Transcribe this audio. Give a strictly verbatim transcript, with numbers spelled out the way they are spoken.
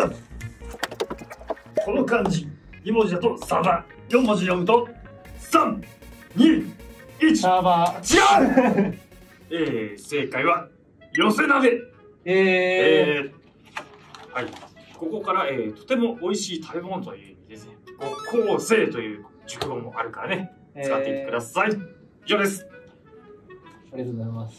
段。この漢字に文字だとサバ、よん文字読むとさんにいちサバ。違うえー、正解は寄せ鍋。えー、えー、はい、ここから、えー、とても美味しい食べ物という意味ですね。五香生という熟語もあるからね、使ってみてください。えー、以上です。ありがとうございます。